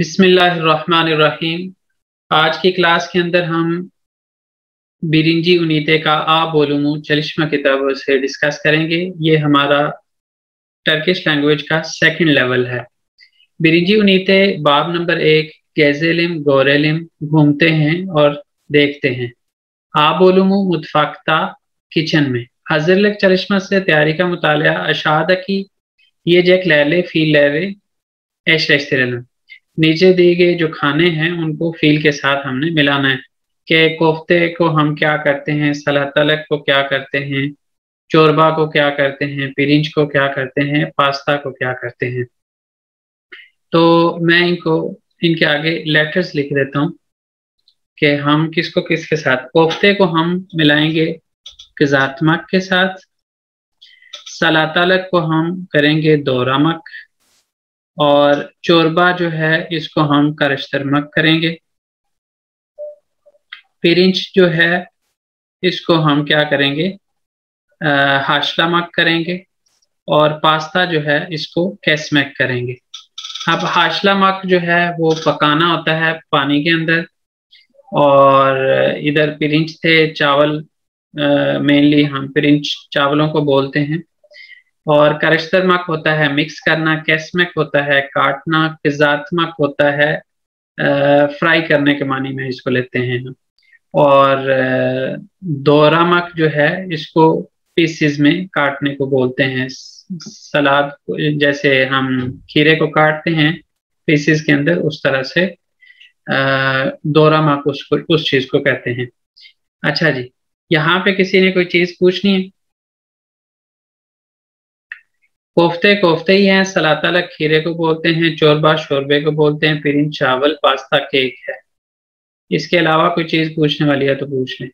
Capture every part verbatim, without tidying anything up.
बिस्मिल्लाहिर्रहमानिर्रहीम। आज की क्लास के अंदर हम बिरिंजी उनीते का आ बोलूमू चलिश्मा किताब से डिस्कस करेंगे। ये हमारा टर्किश लैंग्वेज का सेकंड लेवल है। बिरिंजी उनीते बाब नंबर एक गैज़ेलिम गोरेलिम घूमते हैं और देखते हैं। आ बोलूमू मुतफाकता किचन में हज़रलक चलिश्मा से तैयारी का मुतालिया अशादा की ये जैक लैले फील लैवे ऐश रेस्टोरेंट। नीचे दिए गए जो खाने हैं उनको फील के साथ हमने मिलाना है कि कोफ्ते को हम क्या करते हैं, सलातलक को क्या करते हैं, शोरबा को क्या करते हैं, पिरिंच को क्या करते हैं, पास्ता को क्या करते हैं। तो मैं इनको इनके आगे लेटर्स लिख देता हूँ कि हम किसको किसके साथ। कोफ्ते को हम मिलाएंगे पिजात मक के साथ, सलातलक को हम करेंगे दोरा मक, और शोरबा जो है इसको हम कारिश्तरमक करेंगे। पिरिंच जो है इसको हम क्या करेंगे, हाशलामक करेंगे, और पास्ता जो है इसको कैसमैक करेंगे। अब हाशलामक जो है वो पकाना होता है पानी के अंदर, और इधर पिरिंच थे चावल, मेनली हम पिरिंच चावलों को बोलते हैं। और कारिश्तरमक होता है मिक्स करना, कैसमैक होता है काटना, किजातमक होता है फ्राई करने के मानी में इसको लेते हैं, और दोरामक जो है इसको पीसेस में काटने को बोलते हैं। सलाद जैसे हम खीरे को काटते हैं पीसेस के अंदर, उस तरह से दोरामक उसको उस चीज़ को कहते हैं। अच्छा जी, यहाँ पे किसी ने कोई चीज़ पूछनी है? कोफ्ते कोफ्ते ही हैं, सलातलक खीरे को बोलते हैं, शोरबा शोरबे को बोलते हैं, पिरिंच चावल, पास्ता केक है। इसके अलावा कोई चीज पूछने वाली है तो पूछ लें।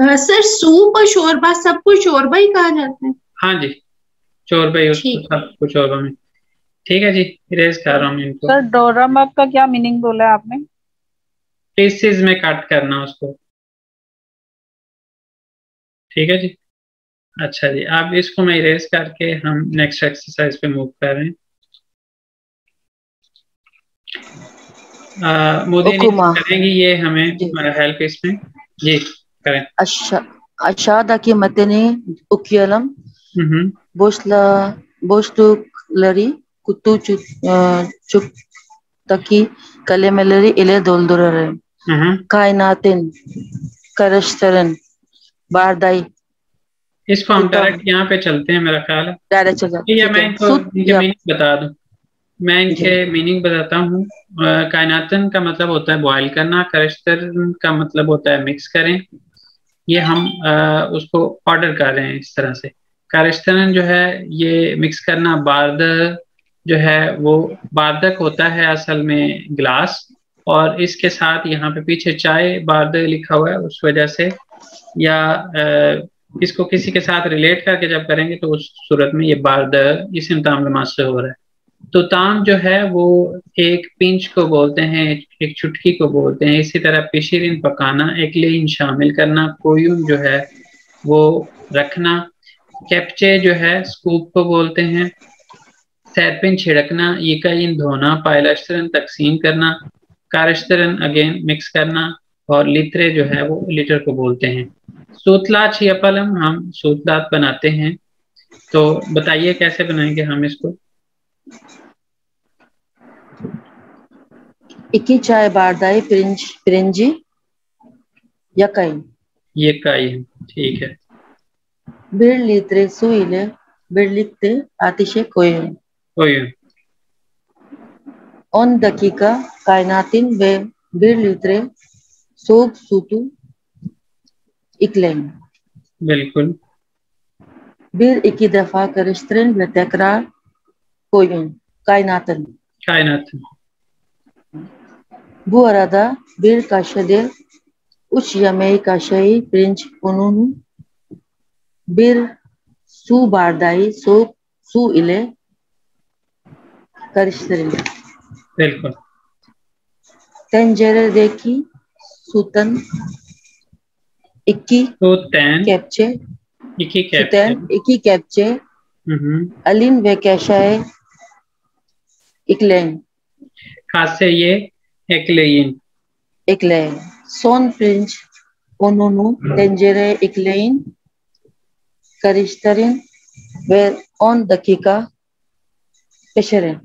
uh, सर सूप और शोरबा सबको शोरबा ही कहा जाता है? हाँ जी, शोरबा ही सबको शोरबा में। ठीक है जी, इरेज कर रहा हूँ इनको। सर डोरा मक का क्या मीनिंग बोला है आपने? पीसेज में कट करना उसको। ठीक है जी, अच्छा जी, अब इसको मैं इरेज करके हम नेक्स्ट एक्सरसाइज पे मूव कर रहे हैं। मोदी करेंगी ये हमें हेल्प इसमें जी, करें। अच्छा अच्छा दाकी मतने उकियलम बोस्ला बोस्तुक लरी कुत्तू चुक तकी कले में लरी इले दोलदुररे कायनातिन करश्तरन बारदाई। इसको हम डायरेक्ट यहाँ पे चलते हैं, मेरा ख्याल है डायरेक्ट चल जाते हैं। मैं इनको मीनिंग बता दूं, मैं इनके मीनिंग बताता हूँ। कायनातन का मतलब होता है बॉयल करना, करश्तरन का मतलब होता है मिक्स करें। ये हम आ, उसको ऑर्डर कर रहे हैं इस तरह से। करश्तरन जो है ये मिक्स करना, बार्द जो है वो बार्दक होता है असल में गिलास, और इसके साथ यहाँ पे पीछे चाय बार्द लिखा हुआ है उस वजह से, या आ, इसको किसी के साथ रिलेट करके जब करेंगे तो उस सूरत में ये बार्द इस इंतजाम नमाज से हो रहा है। तो ताम जो है वो एक पिंच को बोलते हैं, एक चुटकी को बोलते हैं। इसी तरह पिशिरिन पकाना, एक लेन शामिल करना, कोयूम जो है वो रखना, कैप्चे जो है स्कूप को बोलते हैं, सैरपिन छिड़कना, यकाइन धोना, पायलश्तरन तकसीम करना, कारिश्तरन अगेन मिक्स करना, और लित्रे जो है वो लीटर को बोलते हैं। सूतलाच या पलम हम सूतलात बनाते हैं, तो बताइए कैसे बनाएंगे हम इसको। इक्की चाय बारदाई पिरिंज पिरिंजी यकाई यकाई, ठीक है। बिर लित्रे सुइले बिर लित्रे आतिशे कोई कोई उन दकीका कायनातिन वे बिर लित्रे सोप सूतु इकलें। बिल्कुल। बिर इकी दफा करिश्तरन व तकरार कोयन कायनातन कायनातन। Bu arada bir kaşede üç yemek kaşığı pirinç ununu bir su bardağı soğuk su ile karıştırın. बिल्कुल। Tenceredeki सूतन इक्की कैप्चे इक्की कैप्चे कैप्चे अलिन वे कैशाए इकलें Kaseye ekleyin. Ekleyin. Son pirinç ununu tencereye ekleyin, karıştırın ve on dakika pişirin.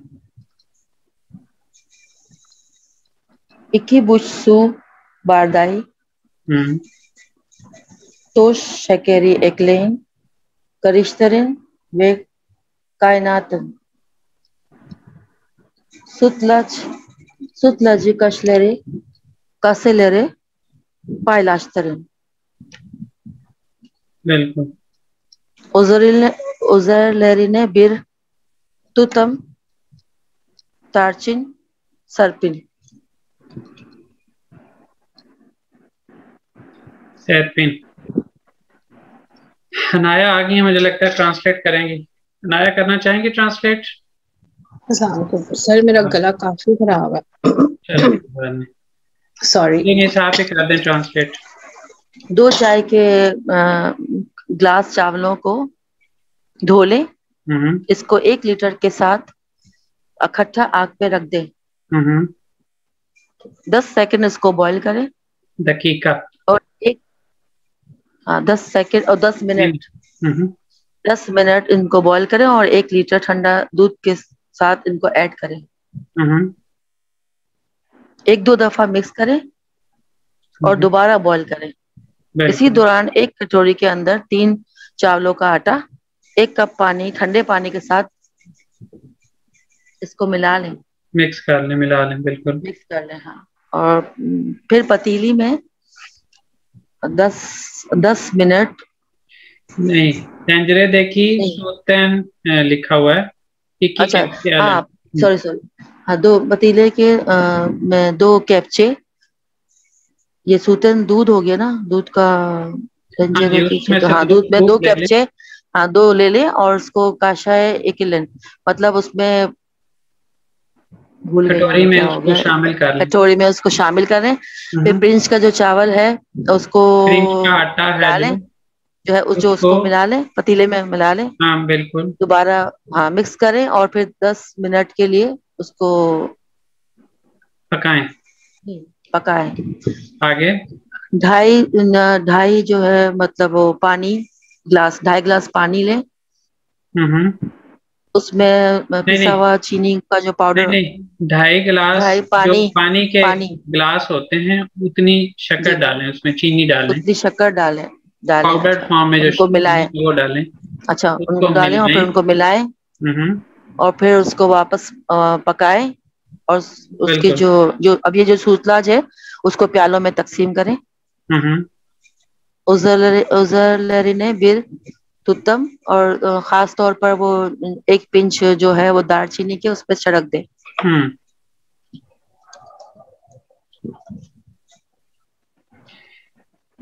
İki buçuk su bardağı hmm. toz şekeri ekleyin, karıştırın ve kaynatın. Sutlac, sutlacı kaşları, kaseleri paylaştırın. Belki. Üzerlerine bir tutam tarçın serpin. Serpin. हनाया आ गई है, मुझे लगता है translate करेंगी। हनाया करना चाहेंगी ट्रांसलेट? सर मेरा गला काफी खराब है। सॉरी। लेकिन साहब से कर दें ट्रांसलेट। दो चाय के आ, ग्लास चावलों को धो लें, इसको एक लीटर के साथ इकट्ठा आग पे रख दें, दस सेकंड इसको बॉईल करें। दकीका और एक हाँ दस सेकंड और दस मिनट दस मिनट इनको बॉईल करें और एक लीटर ठंडा दूध के साथ इनको ऐड करें। एक दो दफा मिक्स करें और दोबारा बॉईल करें। इसी दौरान एक कटोरी के अंदर तीन चावलों का आटा, एक कप पानी, ठंडे पानी के साथ इसको मिला लें, मिक्स कर लें, मिला लें, बिल्कुल मिक्स कर लें। हाँ, और फिर पतीली में दस दस मिनट नहीं पेंजरे देखी सोतन लिखा हुआ है। अच्छा हाँ सॉरी सॉरी हाँ दो पतीले के आ, में दो कैप्चे ये सूतन दूध हो गया ना, दूध का पेंजरे की हाँ दूध में दो कैप्चे हाँ दो ले ले और उसको काशाय एकिलन मतलब उसमें कटोरी में उसको शामिल करें, कटोरी में उसको शामिल करें। फिर पिरिंच का जो चावल है उसको मिला लें, जो है उस जो उसको मिला लें, पतीले में मिला लें। हाँ बिल्कुल, दोबारा हाँ मिक्स करें और फिर दस मिनट के लिए उसको पकाएं पकाएं आगे ढाई ढाई जो है मतलब वो पानी ग्लास ढाई ग्लास पानी लें, उसमें पिसा हुआ चीनी का जो पाउडर, ढाई गिलास ढाई पानी जो पानी के पानी। गिलास होते हैं उतनी शक्कर डालें, उसमें चीनी डालें, उतनी शक्कर डालें, डालें पाउडर फॉर्म में जो मिलाएं वो डालें। अच्छा उनको डालें और फिर उनको मिलाएं और फिर उसको वापस पकाएं और उसके जो जो अब ये जो सूतलाज है उसको प्यालों में तकसीम करें। उजरलरिने बिर तुतम और खास तौर पर वो एक पिंच जो है वो दालचीनी के उस पर छिड़क दे।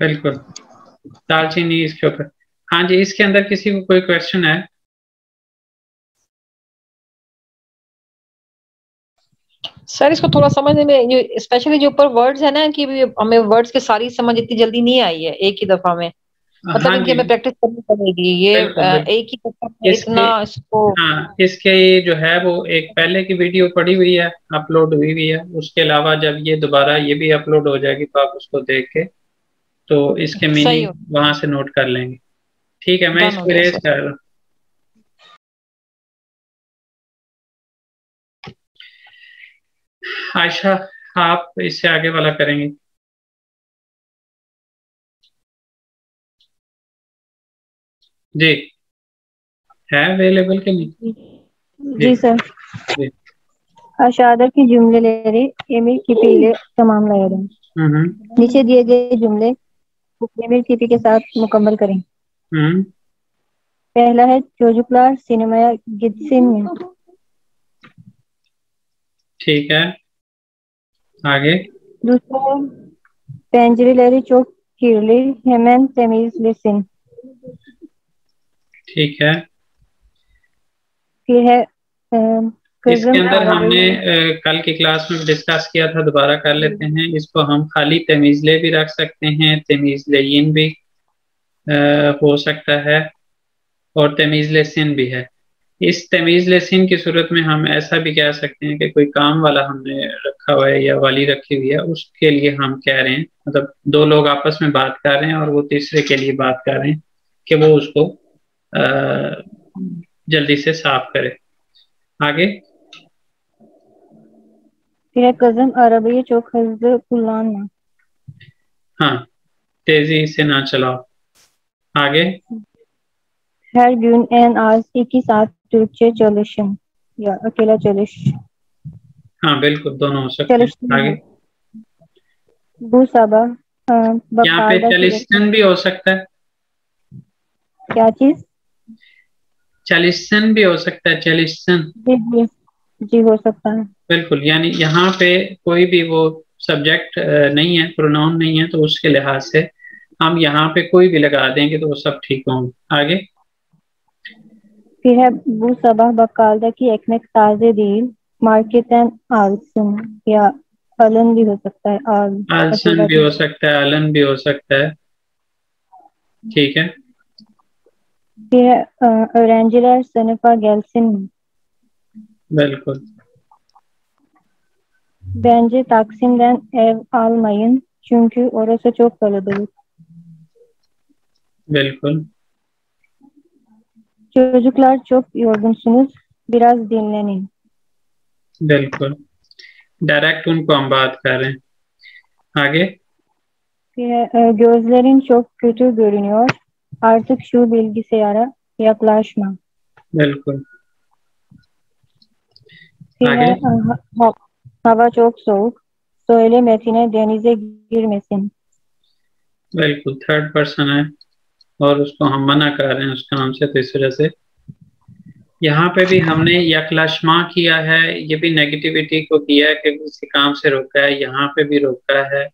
बिल्कुल दालचीनी इसके ऊपर। हाँ जी, इसके अंदर किसी को कोई क्वेश्चन है? सर इसको थोड़ा समझने में जो स्पेशली जो ऊपर वर्ड्स है ना कि हमें वर्ड्स की सारी समझ इतनी जल्दी नहीं आई है एक ही दफा में, मतलब हाँ इनके में प्रैक्टिस करनी पड़ेगी। ये एक ही में इतना इसको हाँ, इसके जो है वो एक पहले की वीडियो पड़ी हुई है, अपलोड हुई हुई है। उसके अलावा जब ये दोबारा ये भी अपलोड हो जाएगी तो आप उसको देख के तो इसके मीनिंग वहां से नोट कर लेंगे। ठीक है, मैं इसको रेज कर रहा हूँ। आयशा आप इससे आगे वाला करेंगे। जी है अवेलेबल के नहीं? जी, जी सर जी। अशादर की जुमले ले रहे अमीर किपी ले तमाम लगा दें। नीचे दिए गए जुमले अमीर किपी के साथ मुकम्मल करें। पहला है चोजुकलार सिनेमा गिद्सिन में। ठीक है आगे। दूसरा पेंजरे लेरी चौक किरली हेमन तेमिज़लेशिन। ठीक है, है इसके अंदर हमने कल की क्लास में डिस्कस किया था, दोबारा कर लेते हैं इसको। हम खाली तमीज़ले भी रख सकते हैं, तमीज़लेयिन भी आ, हो सकता है और तमीज़लेशिन भी है। इस तमीज़लेसिन की सूरत में हम ऐसा भी कह सकते हैं कि कोई काम वाला हमने रखा हुआ है या वाली रखी हुई है, उसके लिए हम कह रहे हैं, मतलब दो लोग आपस में बात कर रहे हैं और वो तीसरे के लिए बात कर रहे हैं कि वो उसको आ, जल्दी से साफ करे। आगे अरबी चौक हाँ तेजी से ना चलाओ। आगे her gün en az iki saat Türkçe çalışın ya akela çalış। हाँ बिल्कुल दोनों हो सकते हैं। आगे bu sabah यहाँ पे çalışın भी हो सकता है। क्या चीज? çalışın भी हो सकता है। çalışın जी जी जी हो सकता है बिल्कुल, यानी यहाँ पे कोई भी वो सब्जेक्ट नहीं है, प्रोनाउन नहीं है, तो उसके लिहाज से हम यहाँ पे कोई भी लगा देंगे तो वो सब ठीक होंगे। आगे फिर है bu sabah bakkaldaki ekmek taze değil marketten alsın या alın भी हो सकता है। alsın भी हो सकता है, alın भी हो सकता है, ठीक है। फिर öğrenciler sınıfa gelsin बिल्कुल। Bence Taksim'den ev almayın çünkü orası çok kalabalık बिल्कुल। Çocuklar çok yorgunsunuz biraz dinlenin बिल्कुल। डायरेक्ट उनको हम बात कर रहे हैं। आगे gözlerin çok kötü görünüyor artık şu bilgisayara yaklaşma बिल्कुल। आगे hava çok soğuk söyle Metin'e denize girmesin बिल्कुल। थर्ड पर्सन है और उसको हम मना कर रहे हैं उस काम से, तो इस वजह से यहाँ पे भी हमने यकलाशमा किया है, ये भी नेगेटिविटी को किया है कि किसी काम से रोका है, यहाँ पे भी रोका है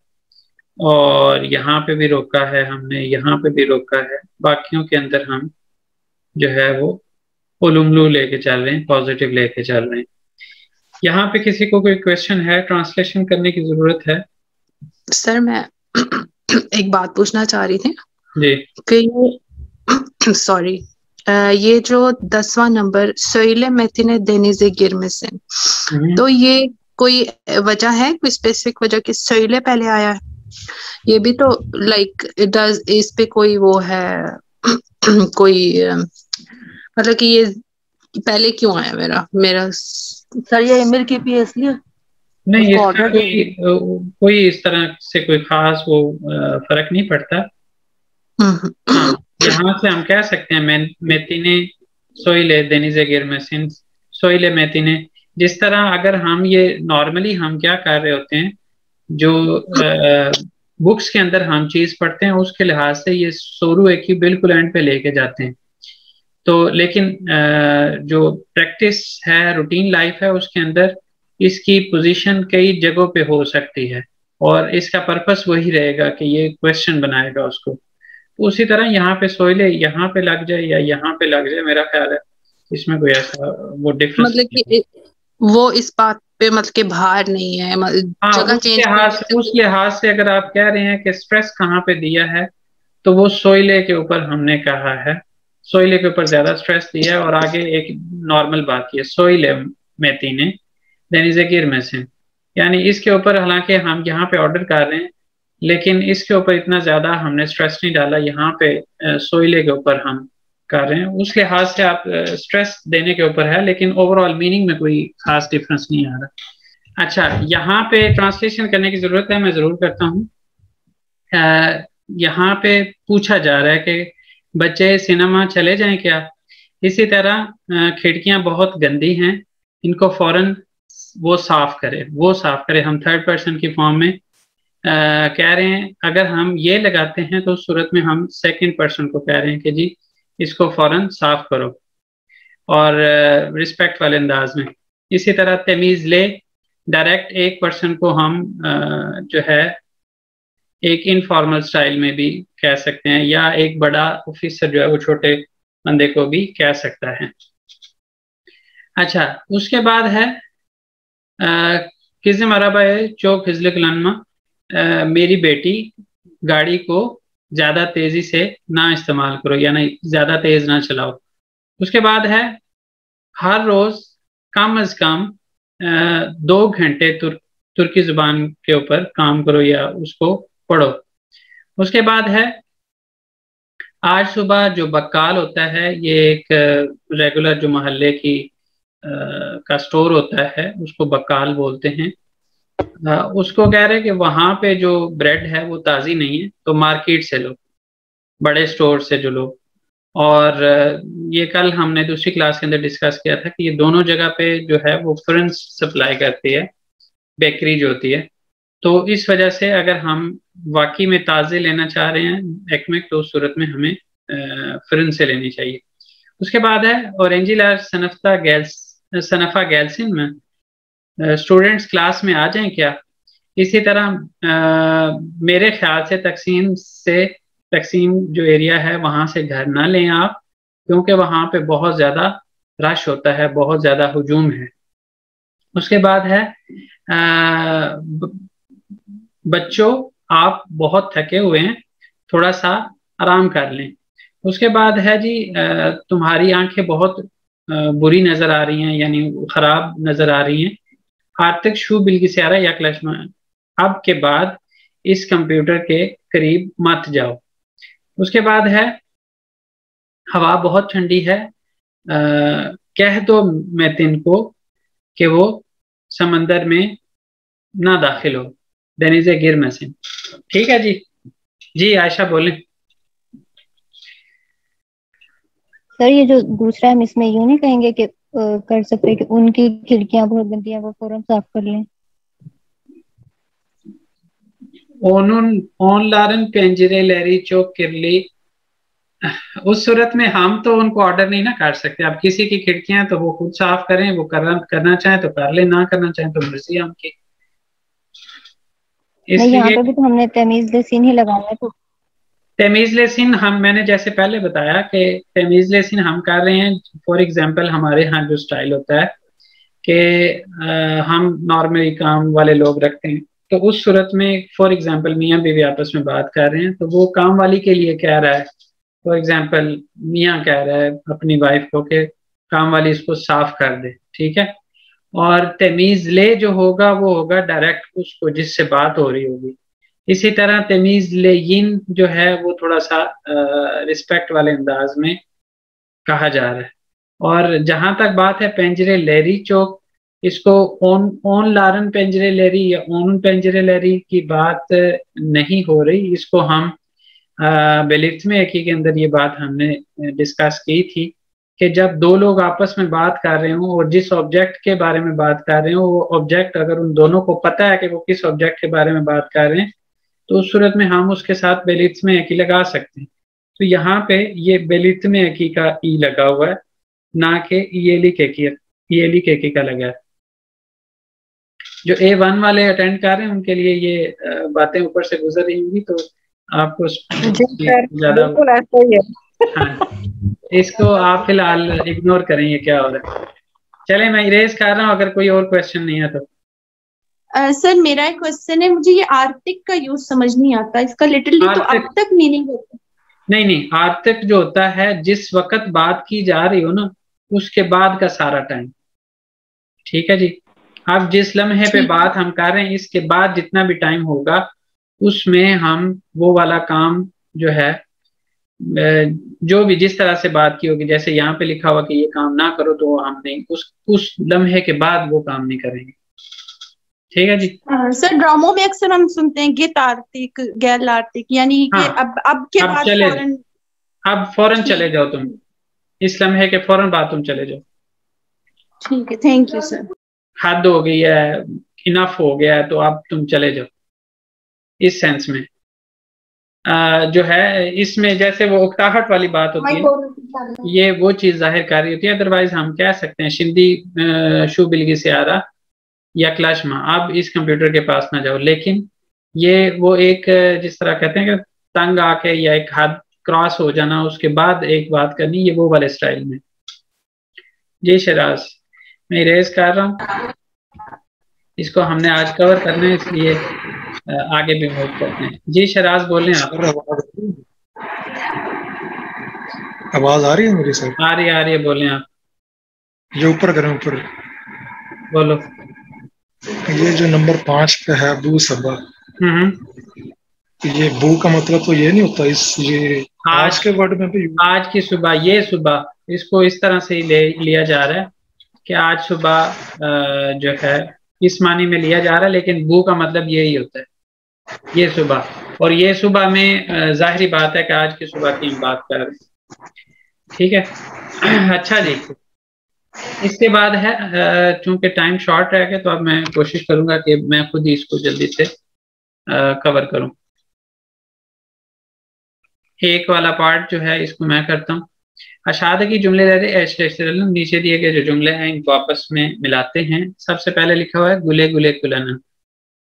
और यहाँ पे भी रोका है, हमने यहाँ पे भी रोका है। बाकियों के अंदर हम जो है वो उलुमलू लेके चल रहे हैं, पॉजिटिव लेके चल रहे हैं। यहाँ पे किसी को कोई क्वेश्चन है? ट्रांसलेशन करने की जरूरत है? सर मैं एक बात पूछना चाह रही थी कि सॉरी ये जो दसवां नंबर सोइले मेथिने देनिजे गिरमेसिन, तो ये कोई वजह है, कोई स्पेसिफिक वजह कि सोइले पहले आया है? ये भी तो लाइक डज इस पे कोई वो है कोई मतलब कि ये पहले क्यों आया मेरा मेरा सर ये अमीर की पी इसलिए नहीं, ये कोई, कोई इस तरह से कोई खास वो फर्क नहीं पड़ता। यहाँ से हम कह सकते हैं मेथिने सोइले देनिजे गिरमेसिन सोइले मेथिने, जिस तरह अगर हम ये नॉर्मली हम क्या कर रहे होते हैं जो आ, बुक्स के अंदर हम चीज पढ़ते हैं उसके लिहाज से ये सोरू एक ही बिल्कुल एंड पे लेके जाते हैं, तो लेकिन आ, जो प्रैक्टिस है रूटीन लाइफ है उसके अंदर इसकी पोजीशन कई जगहों पे हो सकती है और इसका पर्पस वही रहेगा कि ये क्वेश्चन बनाएगा उसको। उसी तरह यहाँ पे सोइले यहाँ पे लग जाए या यहाँ पे लग जाए, मेरा ख्याल है इसमें कोई ऐसा वो डिफरेंस मतलब कि वो इस बात पे मतलब के बाहर नहीं है जगह चेंज। उस लिहाज से अगर आप कह रहे हैं कि स्ट्रेस कहाँ पे दिया है तो वो सोइले के ऊपर हमने कहा है, सोइले के ऊपर ज्यादा स्ट्रेस दिया है। और आगे एक नॉर्मल बात की है सोइले मेथिने देनिजे गिरमेसिन, यानी इसके ऊपर हालांकि हम यहाँ पे ऑर्डर कर रहे हैं लेकिन इसके ऊपर इतना ज्यादा हमने स्ट्रेस नहीं डाला, यहाँ पे सोइले के ऊपर हम कर रहे हैं। उस लिहाज से आप स्ट्रेस देने के ऊपर है लेकिन ओवरऑल मीनिंग में कोई खास डिफरेंस नहीं आ रहा। अच्छा यहाँ पे ट्रांसलेशन करने की जरूरत है, मैं जरूर करता हूँ। यहाँ पे पूछा जा रहा है कि बच्चे सिनेमा चले जाएं क्या? इसी तरह खिड़कियां बहुत गंदी हैं इनको फौरन वो साफ करे वो साफ करे हम थर्ड पर्सन की फॉर्म में Uh, कह रहे हैं। अगर हम ये लगाते हैं तो उस सूरत में हम सेकंड पर्सन को कह रहे हैं कि जी इसको फौरन साफ करो और रिस्पेक्ट uh, वाले अंदाज में। इसी तरह तमीज ले डायरेक्ट एक पर्सन को हम uh, जो है एक इनफॉर्मल स्टाइल में भी कह सकते हैं या एक बड़ा ऑफिसर जो है वो छोटे बंदे को भी कह सकता है। अच्छा उसके बाद है uh, किज़म अरबा चौक हिजल लनमा Uh, मेरी बेटी गाड़ी को ज्यादा तेजी से ना इस्तेमाल करो यानी ज्यादा तेज ना चलाओ। उसके बाद है हर रोज कम अज कम दो घंटे तुर, तुर्की जुबान के ऊपर काम करो या उसको पढ़ो। उसके बाद है आज सुबह जो बक्काल होता है, ये एक रेगुलर जो मोहल्ले की आ, का स्टोर होता है, उसको बक्काल बोलते हैं। आ, उसको कह रहे हैं कि वहाँ पे जो ब्रेड है वो ताज़ी नहीं है, तो मार्केट से लो, बड़े स्टोर से जो लो। और ये कल हमने दूसरी क्लास के अंदर डिस्कस किया था कि ये दोनों जगह पे जो है वो फॉरेन सप्लाई करती है, बेकरी जो होती है। तो इस वजह से अगर हम वाकई में ताज़े लेना चाह रहे हैं एक्मेक, तो उस सूरत में हमें फरन से लेनी चाहिए। उसके बाद है औरंजिला सनफ्ता गैल्स सनफा गैल्सिन में स्टूडेंट्स क्लास में आ जाएं क्या। इसी तरह आ, मेरे ख्याल से तकसीम से तकसीम जो एरिया है वहाँ से घर ना लें आप, क्योंकि वहाँ पे बहुत ज़्यादा रश होता है, बहुत ज़्यादा हुजूम है। उसके बाद है आ, बच्चों आप बहुत थके हुए हैं, थोड़ा सा आराम कर लें। उसके बाद है जी तुम्हारी आंखें बहुत बुरी नज़र आ रही हैं, यानी ख़राब नज़र आ रही हैं। आर्थिक शू बिल की सारा या क्लचमा अब के बाद इस कंप्यूटर के करीब मत जाओ। उसके बाद है हवा बहुत ठंडी है, आ, कह दो मैं तिनको कि वो समंदर में ना दाखिल हो। गिर में से ठीक है जी। जी आयशा बोले। सर ये जो दूसरा हम इसमें यूं नहीं कहेंगे कि कर सकते कि उनकी खिड़कियां बहुत गंदी हैं, वो फौरन साफ कर लें। ऑनलाइन पेंजरे लेरी चौक किरली, उस सूरत में हम तो उनको ऑर्डर नहीं ना कर सकते। अब किसी की खिड़कियां तो वो खुद साफ करें, वो करना करना चाहे तो कर ले, ना करना चाहे तो मर्जी उनकी। यहाँ पे भी तो हमने तेमीज़लेशिन ही लगाया। तो तेमीज़लेशिन हम मैंने जैसे पहले बताया कि तेमीज़लेशिन हम कर रहे हैं। फॉर एग्जांपल हमारे यहाँ जो स्टाइल होता है कि हम नॉर्मली काम वाले लोग रखते हैं, तो उस सूरत में फॉर एग्जांपल मियाँ बीवी आपस में बात कर रहे हैं, तो वो काम वाली के लिए कह रहा है, फॉर एग्जांपल मियाँ कह रहा है अपनी वाइफ को कि काम वाली इसको साफ कर दे, ठीक है। और तमीज़ ले जो होगा वो होगा डायरेक्ट उसको जिससे बात हो रही होगी। इसी तरह तमीज़ लेयिन जो है वो थोड़ा सा आ, रिस्पेक्ट वाले अंदाज में कहा जा रहा है। और जहाँ तक बात है पेंजरे लेरी चौक, इसको ओन ओन लारन पेंजरे लेरी या ओन पेंजरे लेरी की बात नहीं हो रही। इसको हम बेलितम एकी के अंदर ये बात हमने डिस्कस की थी कि जब दो लोग आपस में बात कर रहे हों और जिस ऑब्जेक्ट के बारे में बात कर रहे हों, वो ऑब्जेक्ट अगर उन दोनों को पता है कि वो किस ऑब्जेक्ट के बारे में बात कर रहे हैं, तो उस सूरत में हम उसके साथ बेलित्स में एकी लगा सकते हैं। तो यहाँ पे ये बेलित में एकी का ई लगा हुआ है, ना कि ईएली केकी ईएली केकी का लगा है। जो ए वन वाले अटेंड कर रहे हैं उनके लिए ये बातें ऊपर से गुजर रही होंगी, तो आपको ज्यादा इसको आप फिलहाल इग्नोर करें ये क्या हो रहा है। चले मैं इरेज कर रहा हूँ अगर कोई और क्वेश्चन नहीं है तो। uh, सर मेरा एक क्वेश्चन है, मुझे ये आर्थिक का यूज समझ नहीं आता, इसका लिटरली तो अब तक मीनिंग होता है। नहीं नहीं, आर्थिक जो होता है जिस वक्त बात की जा रही हो ना उसके बाद का सारा टाइम, ठीक है जी। अब जिस लम्हे पे बात हम कर रहे हैं इसके बाद जितना भी टाइम होगा उसमें हम वो वाला काम जो है जो भी जिस तरह से बात की होगी, जैसे यहाँ पे लिखा हुआ कि ये काम ना करो, तो हम नहीं उस उस लम्हे के बाद वो काम नहीं करेंगे, ठीक है जी। आ, सर ड्रामों में अक्सर हम सुनते हैं गित आर्थिक गैल आर्थिक, यानी कि अब अब के बाद फौरन अब फौरन चले जाओ तुम, इस लम्हे के फौरन बाद तुम चले जाओ, ठीक है। Thank you sir. हद हो गई है, इनफ हो गया है, तो अब तुम चले जाओ इस सेंस में। आ, जो है इसमें जैसे वो उकताहट वाली बात होती है, ये वो चीज़ जाहिर कर रही होती है। अदरवाइज हम कह सकते हैं शिंदी शू बिलगी सियारा या क्लाशमा, अब इस कंप्यूटर के पास ना जाओ। लेकिन ये वो एक जिस तरह कहते हैं कि तंग आके या एक हाथ क्रॉस हो जाना, उसके बाद एक बात करनी, ये वो वाले स्टाइल में। जी शराज मैं इरेज कर रहा हूँ, इसको हमने आज कवर करना है इसलिए आगे भी मूव करते हैं। जी शराज बोल रहे हैं आप। आवाज आ रही है मेरी सर? आ रही आ रही है, बोलें आप। ये ऊपर करें ऊपर वाला। ये जो नंबर पांच पे है बू सबा, ये बू का मतलब तो ये नहीं होता इस ये आज, आज के वर्ड में भी आज की सुबह, ये सुबह इसको इस तरह से ले लिया जा रहा है कि आज सुबह जो है इस मानी में लिया जा रहा है, लेकिन बू का मतलब यही होता है ये सुबह। और ये सुबह में जाहिर बात है कि आज की सुबह की बात कर रहे हैं, ठीक है। अच्छा जी, इसके बाद है, चूंकि टाइम शॉर्ट रह गया तो अब मैं कोशिश करूंगा कि मैं खुद ही इसको जल्दी से कवर करूं। एक वाला पार्ट जो है इसको मैं करता हूं। अशादगी जुमले नीचे दिए गए जो जुमले हैं इनको आपस में मिलाते हैं। सबसे पहले लिखा हुआ है गुले गुले गुलेन,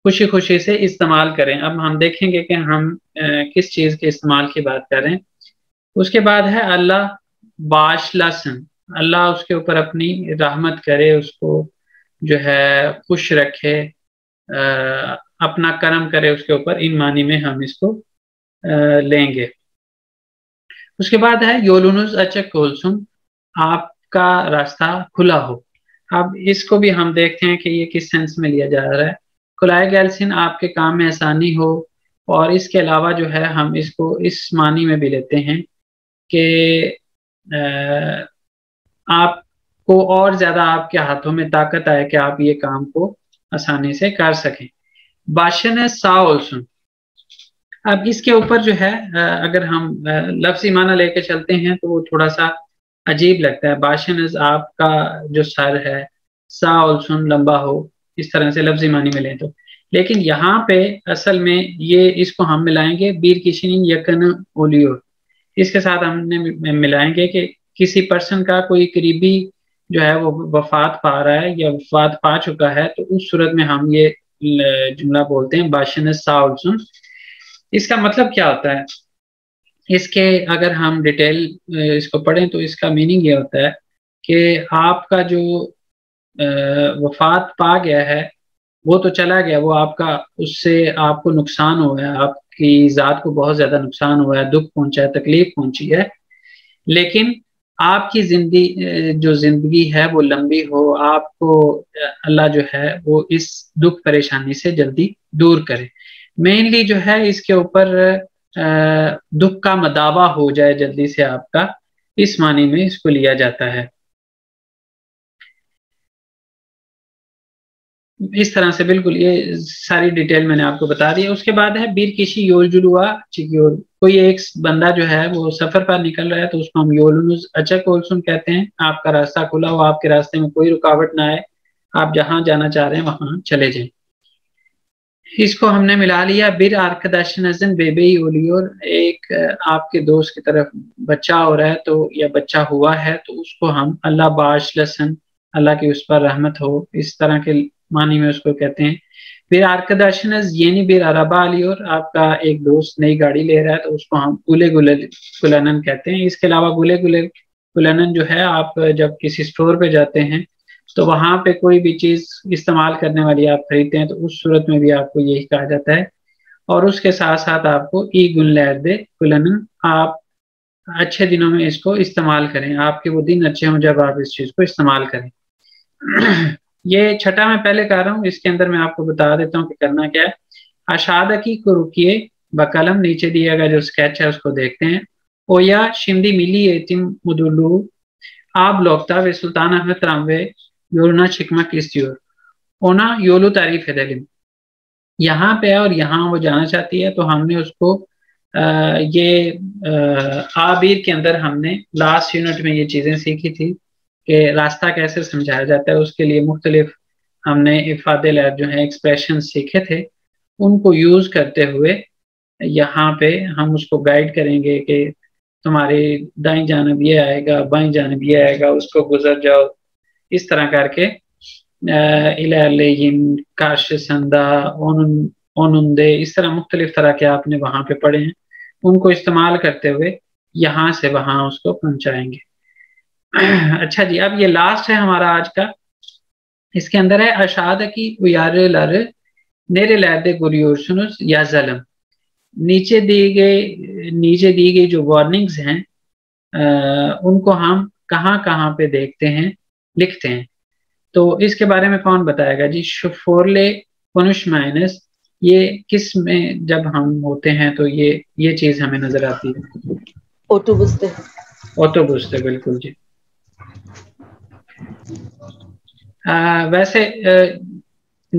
खुशी खुशी से इस्तेमाल करें। अब हम देखेंगे कि हम किस चीज के इस्तेमाल की बात कर रहे हैं। उसके बाद है अल्लाह बाशलासन, अल्लाह उसके ऊपर अपनी रहमत करे, उसको जो है खुश रखे, आ, अपना करम करे उसके ऊपर, इन मानी में हम इसको आ, लेंगे। उसके बाद है योलुनुज अचक कोलसुम, आपका रास्ता खुला हो। अब इसको भी हम देखते हैं कि ये किस सेंस में लिया जा रहा है। क्लाए गैलसिन, आपके काम में आसानी हो। और इसके अलावा जो है हम इसको इस मानी में भी लेते हैं कि आपको और ज्यादा आपके हाथों में ताकत आए कि आप ये काम को आसानी से कर सकें। बाशिन सा ओलसुन, अब इसके ऊपर जो है अगर हम लफ्जी माना लेके चलते हैं तो वो थोड़ा सा अजीब लगता है। बाशिन आपका जो सर है, सा ओलसुन लंबा हो, इस तरह से लफ्जी मानी में लें तो। लेकिन यहाँ पे असल में ये इसको हम मिलाएंगे बीर किशिन यकन ओलियो, इसके साथ हमने मिलाएंगे कि किसी पर्सन का कोई करीबी जो है वो वफात पा रहा है या वफात पा चुका है, तो उस सूरत में हम ये जुमला बोलते हैं बाशिन सा ओलसुन। इसका मतलब क्या होता है, इसके अगर हम डिटेल इसको पढ़ें तो इसका मीनिंग ये होता है कि आपका जो वफात पा गया है वो तो चला गया, वो आपका उससे आपको नुकसान हुआ है, आपकी ज़ात को बहुत ज़्यादा नुकसान हुआ है, दुख पहुंचा है, तकलीफ पहुंची है, लेकिन आपकी जिंदगी जो जिंदगी है वो लंबी हो, आपको अल्लाह जो है वो इस दुख परेशानी से जल्दी दूर करे। मेनली जो है इसके ऊपर दुख का मदावा हो जाए जल्दी से आपका, इस मानी में इसको लिया जाता है। इस तरह से बिल्कुल ये सारी डिटेल मैंने आपको बता दी है। उसके बाद है बीर किशी योल जुलुआ चिक्योल, कोई एक बंदा जो है वो सफर पर निकल रहा है तो उसको हम योलुनुज अचक ओलसुन कहते हैं। आपका रास्ता खुला हो, आपके रास्ते में कोई रुकावट ना आए, आप जहां जाना चाह रहे हैं वहां चले जाएं। इसको हमने मिला लिया। बिर आर्कदाशन बेबे ओलियोर, एक आपके दोस्त की तरफ बच्चा हो रहा है तो या बच्चा हुआ है तो उसको हम अल्लाह बाश लसन, अल्लाह की उस पर रहमत हो, इस तरह के मानी में उसको कहते हैं। फिर आर्कदाशनज यानी बिर अरबा अली, और आपका एक दोस्त नई गाड़ी ले रहा है तो उसको हम गुले गुले गुलेनन कहते हैं। इसके अलावा गुले गुले गुलेनन जो है आप जब किसी स्टोर पे जाते हैं तो वहां पे कोई भी चीज इस्तेमाल करने वाली आप खरीदते हैं तो उस सूरत में भी आपको यही कहा जाता है। और उसके साथ साथ आपको ई गुलैदे गुलेनन, आप अच्छे दिनों में इसको इस्तेमाल करें, आपके वो दिन अच्छे हों जब आप इस चीज को इस्तेमाल करें। ये छठा मैं पहले कर रहा हूँ, इसके अंदर मैं आपको बता देता हूँ कि करना क्या है। अशादगी को रुकिए बकलम, नीचे दिया गया जो स्केच है उसको देखते हैं। ओया शिंदी मिली एतिम मुदुलू आप लोकता वे सुल्तान अहमद रामवे योलना छिकमा किस्तियोर ओना योलू तारीफ दलिम, यहाँ पे है और यहाँ वो जाना चाहती है तो हमने उसको आ, ये आ, आबिर के अंदर हमने लास्ट यूनिट में ये चीजें सीखी थी कि रास्ता कैसे समझाया जाता है। उसके लिए मुख्तलिफ हमने इफादे लैब जो है एक्सप्रेशन सीखे थे, उनको यूज करते हुए यहाँ पे हम उसको गाइड करेंगे कि तुम्हारी दाईं जानब ये आएगा, बाईं जानब ये आएगा, उसको गुजर जाओ, इस तरह करके इलाइन काशसंदा ओनुंदे, इस तरह मुख्तलिफ तरह के आपने वहाँ पे पढ़े हैं, उनको इस्तेमाल करते हुए यहाँ से वहाँ उसको पहुँचाएंगे। अच्छा जी, अब ये लास्ट है हमारा आज का। इसके अंदर है अशाद की उयारे लारे नेरे लैदे गुरियोर्सुनुस या जलम, नीचे दिए गए नीचे दी गई जो वार्निंग्स हैं आ, उनको हम कहाँ कहाँ पे देखते हैं लिखते हैं, तो इसके बारे में कौन बताएगा जी? शफोरले पनुष माइनस, ये किस में जब हम होते हैं तो ये ये चीज हमें नजर आती है, ओटोबुस्ते ओटोबुस्ते बिल्कुल जी। आ, वैसे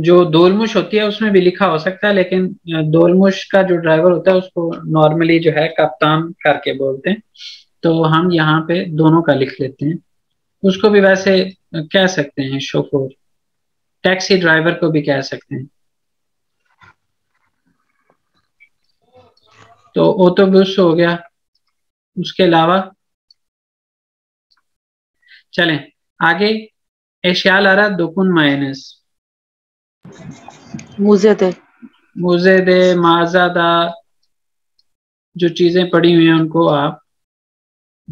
जो दोलमुश होती है उसमें भी लिखा हो सकता है, लेकिन दोलमुश का जो ड्राइवर होता है उसको नॉर्मली जो है कप्तान करके बोलते हैं, तो हम यहाँ पे दोनों का लिख लेते हैं। उसको भी वैसे कह सकते हैं शोफोर, टैक्सी ड्राइवर को भी कह सकते हैं। तो ऑटोबस हो गया, उसके अलावा चलें आगे। एशिया लारा दोकुन माइनस मुजेदे, मुजेदे माजादा, जो चीजें पड़ी हुई हैं उनको आप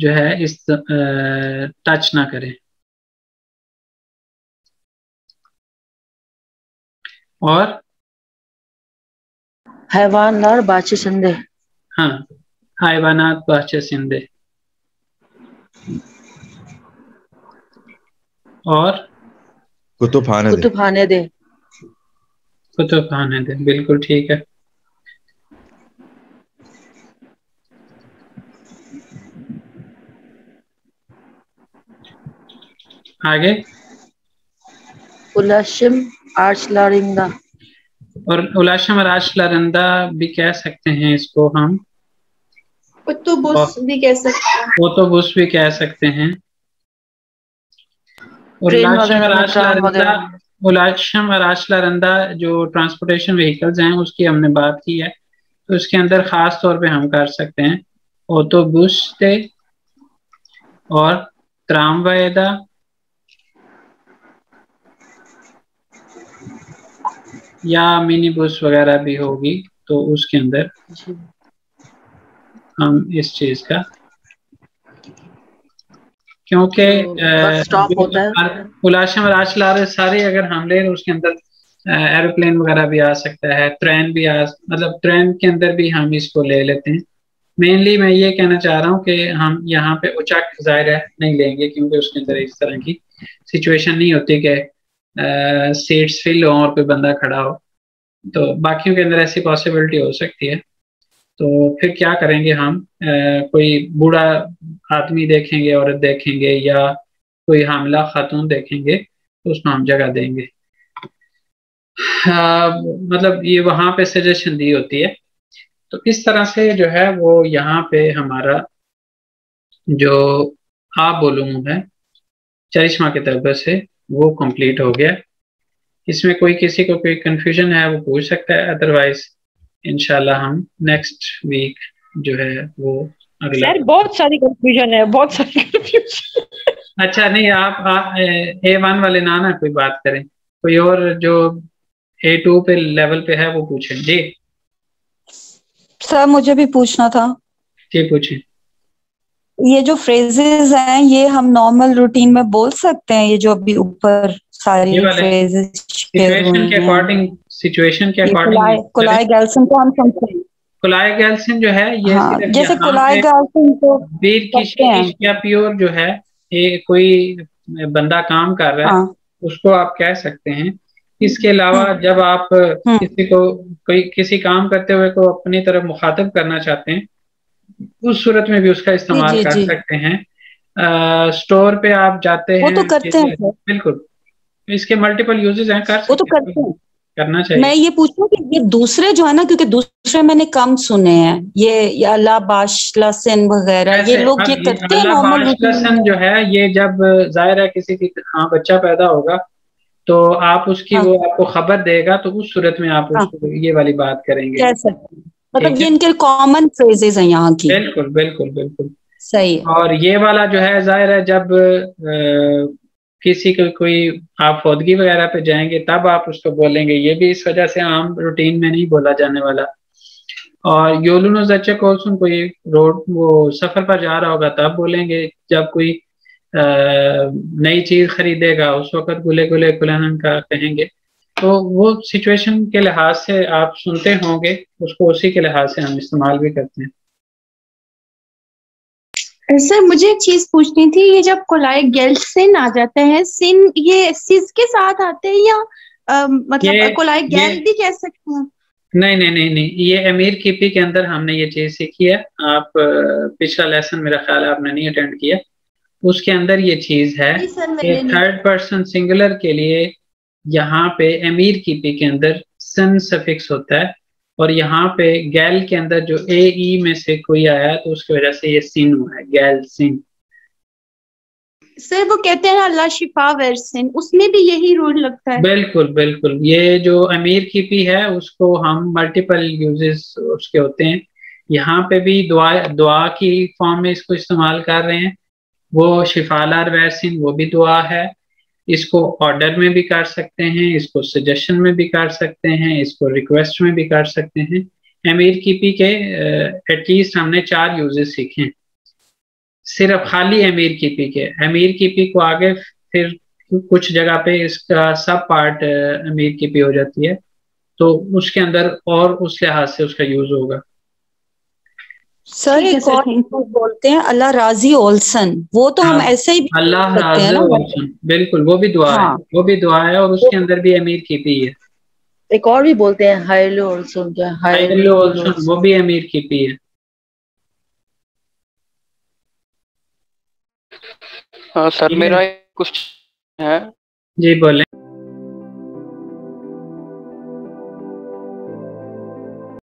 जो है इस टच ना करें। और हैवानार बाचे सिंदे, हाँ हैवानात बाचे सिंदे। और कुतुबखाने दे, कुतुबखाने दे, कुतुबखाने दे बिल्कुल ठीक है। आगे उलाशिम आर्चलारिंदा, और उलाशिम और आर्चलारिंदा भी कह सकते हैं इसको हम, ऑटोबस भी कह सकते हैं, ऑटोबस भी कह सकते हैं। उलाशिम और आर्चलारिंदा जो ट्रांसपोर्टेशन व्हीकल्स हैं उसकी हमने बात की है, तो उसके अंदर खास तौर पे हम कर सकते हैं ऑटोबस से, और ट्रामवायदा, या मिनी बस वगैरह भी होगी, तो उसके अंदर हम इस चीज का, क्योंकि उलाशिम और आर्चलार सारे अगर हम ले, उसके अंदर एरोप्लेन वगैरह भी आ सकता है, ट्रेन भी आ, मतलब ट्रेन के अंदर भी हम इसको ले लेते हैं। मेनली मैं ये कहना चाह रहा हूँ कि हम यहाँ पे उचक जाहिर है नहीं लेंगे, क्योंकि उसके अंदर इस तरह की सिचुएशन नहीं होती कि सीट्स फिल हो और कोई बंदा खड़ा हो, तो बाकियों के अंदर ऐसी पॉसिबिलिटी हो सकती है। तो फिर क्या करेंगे हम, आ, कोई बूढ़ा आदमी देखेंगे, औरत देखेंगे, या कोई हामिला खातून देखेंगे, तो उसमें हम जगह देंगे। आ, मतलब ये वहाँ पे सजेशन दी होती है। तो इस तरह से जो है वो यहाँ पे हमारा जो आप बोलूँ है चरिश्मा की तरफ से वो कंप्लीट हो गया। इसमें कोई किसी को कोई कंफ्यूजन है वो पूछ सकता है, अदरवाइज इंशाल्लाह हम नेक्स्ट वीक जो है वो अगला। यार बहुत सारी कंफ्यूजन है, बहुत सारी कंफ्यूजन। अच्छा नहीं, आप ए वन वाले ना ना कोई बात करें, कोई और जो ए टू पे लेवल पे है वो पूछें जी। सर मुझे भी पूछना था जी, पूछें। ये जो फ्रेजेस हैं ये हम नॉर्मल रूटीन में बोल सकते हैं, ये जो अभी ऊपर सारी फ्रेजेस सिचुएशन के अकॉर्डिंग, सिचुएशन के अकॉर्डिंग क्लाए गैल्सिन को हम समझते हैं। क्लाए गैल्सिन जो है ये हाँ, जैसे क्लाए गैल्सिन को वीर की शीश या प्योर जो है ये कोई बंदा काम कर रहा है हाँ, उसको आप कह सकते हैं। इसके अलावा जब आप किसी को कोई किसी काम करते हुए को अपनी तरफ मुखातब करना चाहते हैं उस सूरत में भी उसका इस्तेमाल कर जी। सकते हैं। आ, स्टोर पे आप जाते हैं, वो तो करते हैं बिल्कुल, इसके मल्टीपल यूजेस हैं, कर वो तो करते हैं, करना चाहिए। मैं ये पूछूं कि ये दूसरे जो है ना, क्योंकि दूसरे मैंने कम सुने हैं, ये अल्लाह बाशलासन वगैरह, ये लोग ये करते हैं नॉर्मल रूटीन जो है ये। जब जाहिर है किसी की हाँ बच्चा पैदा होगा तो आप उसकी वो आपको खबर देगा, तो उस सूरत में आप उसको ये वाली बात करेंगे, मतलब ये इनके कॉमन फ्रेजेस हैं यहाँ की। बिल्कुल बिल्कुल बिल्कुल सही। और ये वाला जो है जाहिर है जब आ, किसी को कोई आप फौदगी वगैरह पे जाएंगे तब आप उसको बोलेंगे, ये भी इस वजह से आम रूटीन में नहीं बोला जाने वाला। और योलुनो जच्चे कोलसुन, कोई रोड वो सफर पर जा रहा होगा तब बोलेंगे, जब कोई आ, नई चीज खरीदेगा उस वक्त गुले गुले गुलेनन का कहेंगे। तो वो सिचुएशन के लिहाज से आप सुनते होंगे उसको, उसी के लिहाज से हम इस्तेमाल भी करते हैं। सर मुझे एक चीज पूछनी थी, ये जब कोलाए गैल्सिन आ जाता है, सिन ये सिस के साथ आते हैं या आ, मतलब कोलाए गैल भी कह सकते हैं? नहीं नहीं नहीं नहीं ये अमीर कीपी के अंदर हमने ये चीज सीखी है। आप पिछला लेसन मेरा ख्याल है आपने नहीं अटेंड किया, उसके अंदर ये चीज है थर्ड पर्सन सिंगुलर के लिए यहाँ पे अमीर कीपी के अंदर सन सफिक्स होता है, और यहाँ पे गैल के अंदर जो ए ई में से कोई आया तो उसकी वजह से ये सिन हुआ है, गैल सिन। सर वो कहते हैं अल्लाह शिफा वरसिन, उसमें भी यही रूल लगता है? बिल्कुल बिल्कुल, ये जो अमीर कीपी है उसको हम मल्टीपल यूजेस उसके होते हैं, यहाँ पे भी दुआ दुआ की फॉर्म में इसको इस्तेमाल कर रहे हैं, वो शिफालार वरसिन वो भी दुआ है, इसको ऑर्डर में भी कर सकते हैं, इसको सजेशन में भी कर सकते हैं, इसको रिक्वेस्ट में भी कर सकते हैं। अमीर कीपी के एटलीस्ट हमने चार यूजेस सीखे हैं, सिर्फ खाली अमीर कीपी के। अमीर कीपी को आगे फिर कुछ जगह पे इसका सब पार्ट अमीर कीपी हो जाती है, तो उसके अंदर और उस लिहाज से उसका यूज होगा। सर एक और बोलते हैं अल्लाह राजी ओल्सन, वो तो हाँ, हम ऐसे ही अल्लाह राजी ओल्सन, बिल्कुल वो भी दुआ हाँ, है, वो भी दुआ है और उसके अंदर भी अमीर कीपी है। एक और भी बोलते हैं हायलो ओल्सन, क्या हायलो ओल्सन, वो भी अमीर कीपी है। हाँ सर मेरा कुछ है जी, बोले।